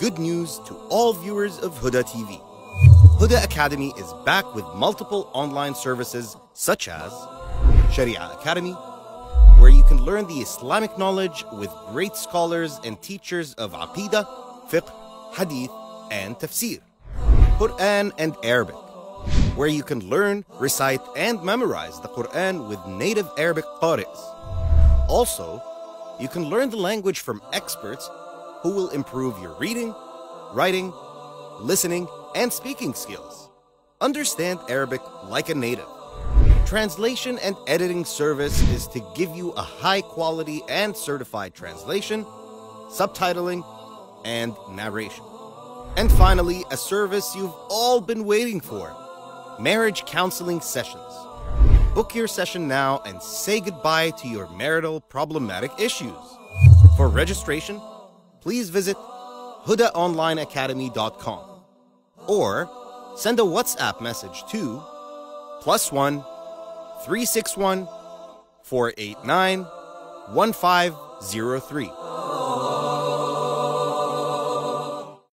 good news to all viewers of Huda TV. Huda Academy is back with multiple online services such as Sharia Academy, where you can learn the Islamic knowledge with great scholars and teachers of Aqida, Fiqh, Hadith, and Tafsir, Quran and Arabic, where you can learn, recite, and memorize the Quran with native Arabic qariqs. Also, you can learn the language from experts who will improve your reading, writing, listening, and speaking skills. Understand Arabic like a native. Translation and editing service is to give you a high-quality and certified translation, subtitling, and narration. And finally, a service you've all been waiting for, marriage counseling sessions. Book your session now and say goodbye to your marital problematic issues. For registration, please visit hudaonlineacademy.com or send a WhatsApp message to +1 361 489 1503.